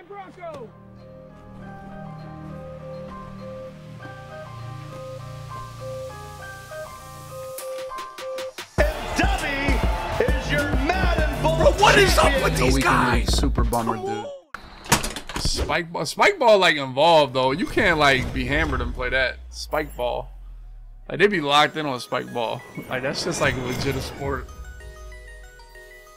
time, Bronco! And Dummy is your Madden Bowl. Bro, what is up with these guys? Super bummer, dude. Spike ball like involved though. You can't like be hammered and play that spike ball. Like they be locked in on spike ball. Like that's just like legit a sport.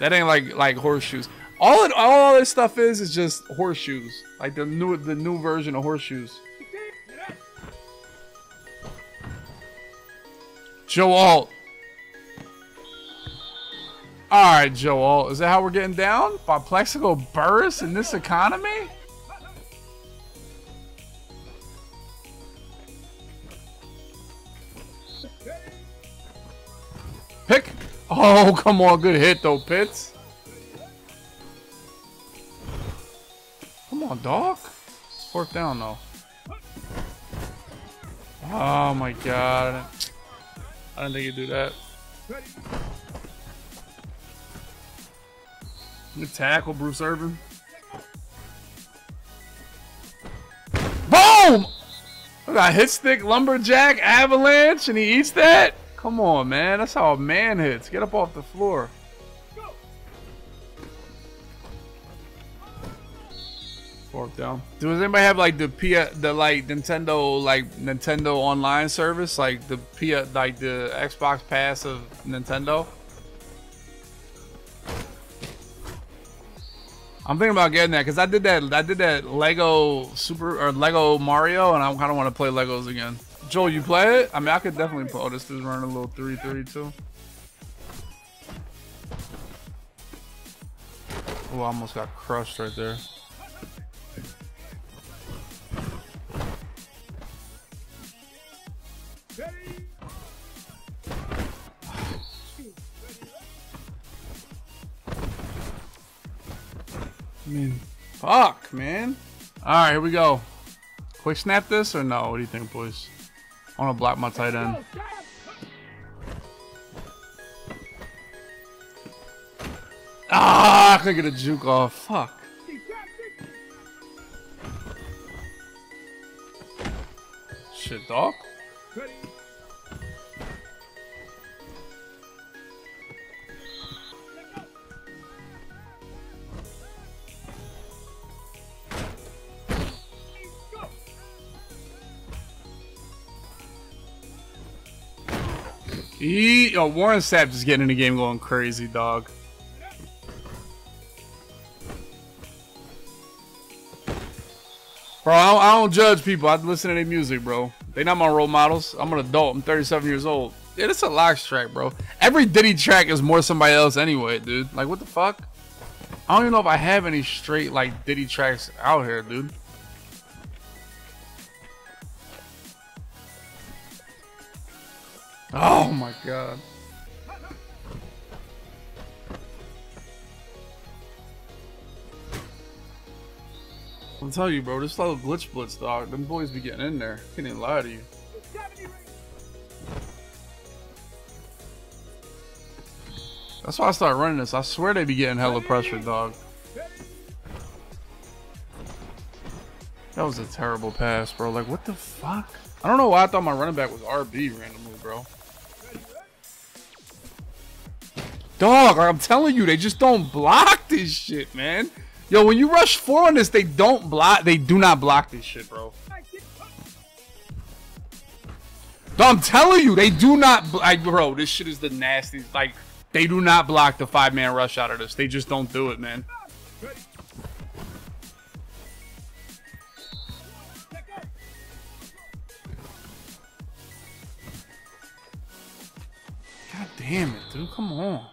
That ain't like horseshoes. All this stuff is just horseshoes. Like the new version of horseshoes. Joe Alt. All right, Joe Alt. Is that how we're getting down? By Plexico Burris in this economy? Pick. Oh, come on. Good hit, though, Pitts. Come on, dog. Fourth down, though. Oh, my God. I didn't think you'd do that. Good tackle, Bruce Irvin. Boom! We got hit stick, lumberjack, avalanche, and he eats that? Come on, man. That's how a man hits. Get up off the floor. Fourth down. Does anybody have like the Nintendo online service, like the Xbox Pass of Nintendo? I'm thinking about getting that because I did that Lego Mario, and I kind of want to play Legos again. Joel, you play it? I mean, I could definitely play. Oh, this dude's running a little 3-3-2. Oh, I almost got crushed right there. I mean, fuck, man. All right, here we go. Quick snap this or no? What do you think, boys? I want to block my tight end. Ah, I could get a juke off. Fuck. Shit, dog. Oh, Warren Sapp just getting in the game going crazy, dog. Bro, I don't judge people. I listen to their music, bro. They not my role models. I'm an adult. I'm 37 years old. Yeah, that's a Lox track, bro. Every Diddy track is more somebody else anyway, dude. Like, what the fuck? I don't even know if I have any straight, like, Diddy tracks out here, dude. Oh my God. I'll tell you, bro, this little blitz, dog. Them boys be getting in there. I can't even lie to you. That's why I started running this. I swear they be getting hella pressure, dog. That was a terrible pass, bro. Like, what the fuck? I don't know why I thought my running back was RB randomly, bro. Dog, I'm telling you, they just don't block this shit, man. Yo, when you rush 4 on this, they don't block. They do not block this shit, bro. Dog, I'm telling you, they do not. Like, bro, this shit is the nastiest. Like, they do not block the 5-man rush out of this. They just don't do it, man. God damn it, dude. Come on.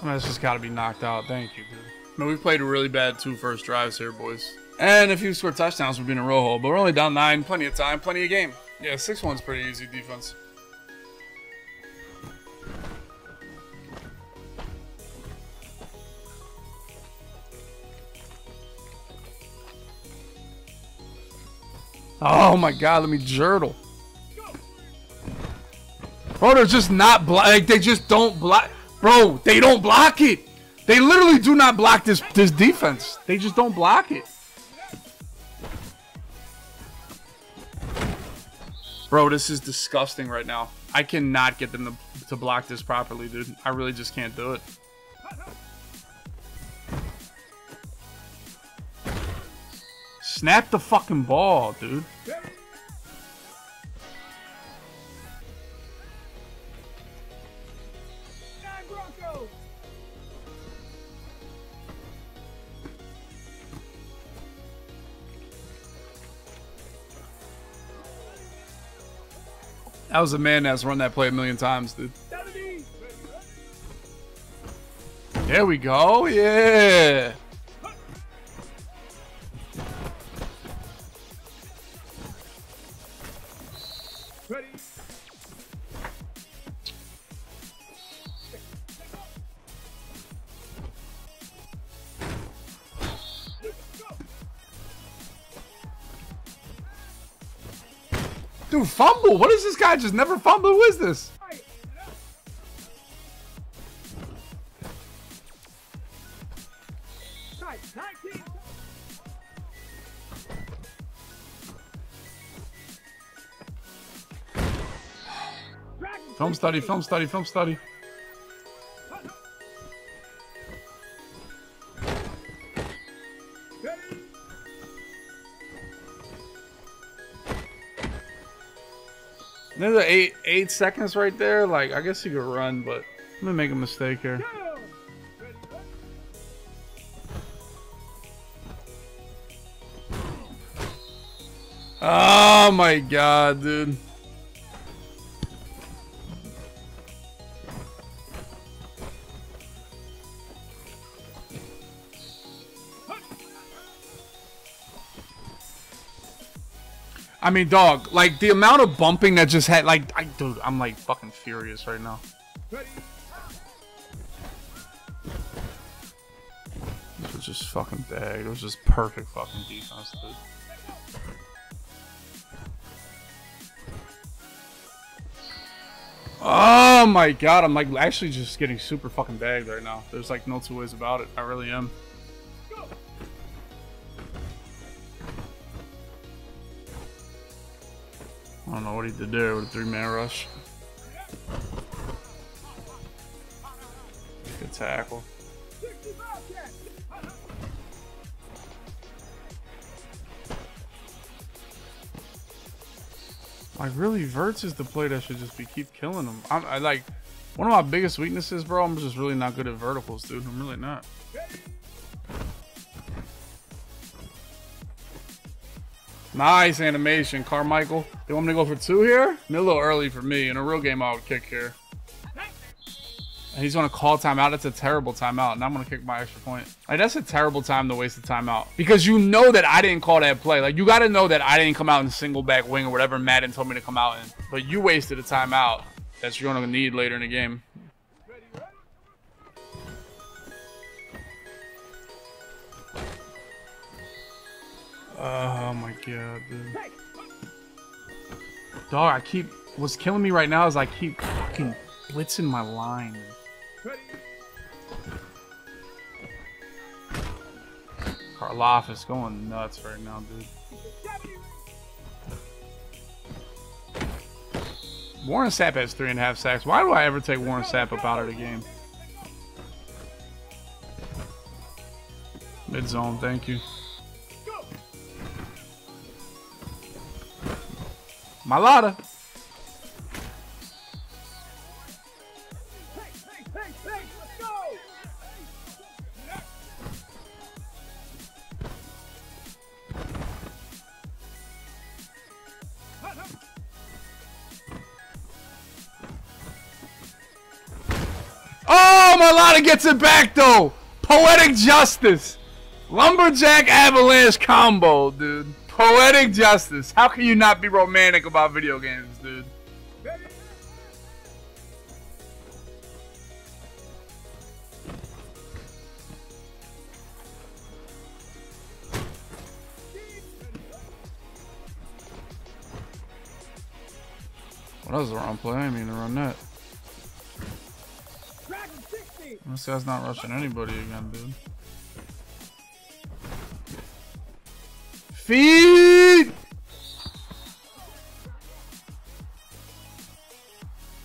I mean, that's just got to be knocked out. Thank you, dude. No, we played a really bad 2 first drives here, boys. And a few score touchdowns would be in a row hole, but we're only down 9. Plenty of time, plenty of game. Yeah, 6-1's pretty easy defense. Oh my God, let me jurdle. Bro, they're just not block. Like, they just don't block. Bro, they don't block it. They literally do not block this defense. They just don't block it. Bro, this is disgusting right now. I cannot get them to block this properly, dude. I really just can't do it. Snap the fucking ball, dude. That was a man that's run that play a million times, dude. There we go. Yeah. Ready. Dude, fumble. What is this guy just never fumble? Who is this? Film study, film study, film study. There's 8 seconds right there. Like, I guess you could run, but I'm gonna make a mistake here. Oh my god, dude. I mean, dog, like, the amount of bumping that just had, like, dude, I'm, like, fucking furious right now. This was just fucking bad. It was just perfect fucking defense, dude. Oh, my God. I'm, like, actually just getting super fucking bagged right now. There's, like, no two ways about it. I really am. I don't know what he did there with a 3-man rush. Good tackle. Like, really, Verts is the play that should just be keep killing him. I like, one of my biggest weaknesses, bro, I'm just really not good at verticals, dude. I'm really not. Nice animation, Carmichael. You want me to go for 2 here? A little early for me. In a real game, I would kick here. And he's going to call timeout. That's a terrible timeout. And I'm going to kick my extra point. Like, that's a terrible time to waste the timeout. Because you know that I didn't call that play. Like, you got to know that I didn't come out in single back wing or whatever Madden told me to come out in. But you wasted a timeout that you're going to need later in the game. Oh my god, dude. Dog, I keep... What's killing me right now is I keep fucking blitzing my line. Karloff is going nuts right now, dude. Warren Sapp has 3.5 sacks. Why do I ever take Warren Sapp up out of the game? Mid zone, thank you. Mailata. Oh, Mailata gets it back though. Poetic justice. Lumberjack Avalanche combo, dude. Poetic justice. How can you not be romantic about video games, dude? Well, that was the wrong play. I mean, to run that. This guy's not rushing anybody again, dude. Feed!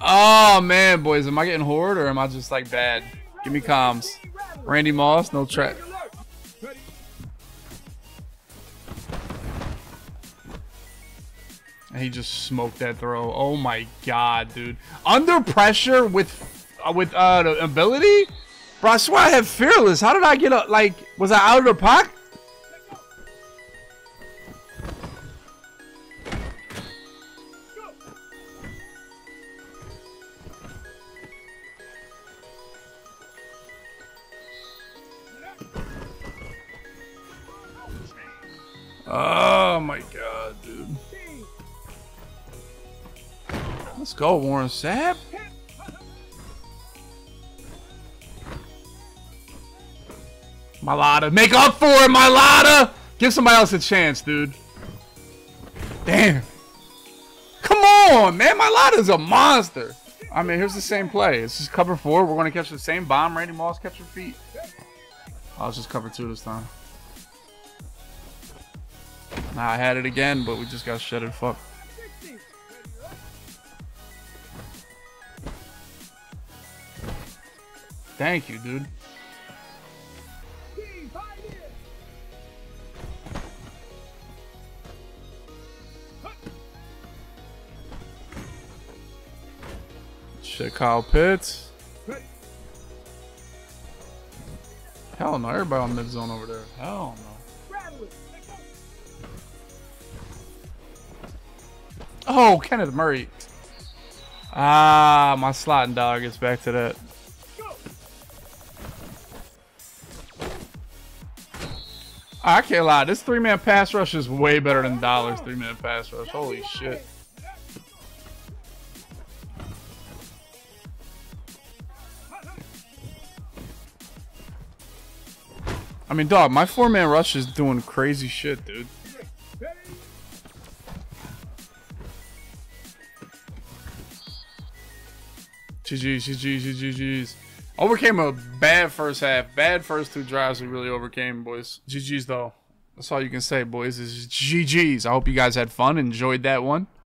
Oh, man, boys. Am I getting hoard or am I just, like, bad? Give me comms. Randy Moss, no track. And he just smoked that throw. Oh, my God, dude. Under pressure with ability? Bro, I swear I have fearless. How did I get up? Like, was I out of the pocket? Oh my God, dude. Let's go, Warren Sapp. Mailata, make up for it, Mailata. Give somebody else a chance, dude. Damn. Come on, man. Mailata's a monster. I mean, here's the same play. It's just cover four. We're going to catch the same bomb. Randy Moss, catch your feet. Oh, it's just cover two this time. Nah, I had it again, but we just got shuttered. Fuck. Thank you, dude. Shit, Kyle Pitts. Hell no, everybody on mid zone over there. Hell no. Oh, Kenneth Murray. Ah, my slotting dog gets back to that. I can't lie. This three-man pass rush is way better than Dollar's three-man pass rush. Holy shit. I mean, dog, my four-man rush is doing crazy shit, dude. GG's, GG's, GG's. Overcame a bad first half. Bad first two drives we really overcame, boys. GG's, though. That's all you can say, boys, is GG's. I hope you guys had fun, enjoyed that one.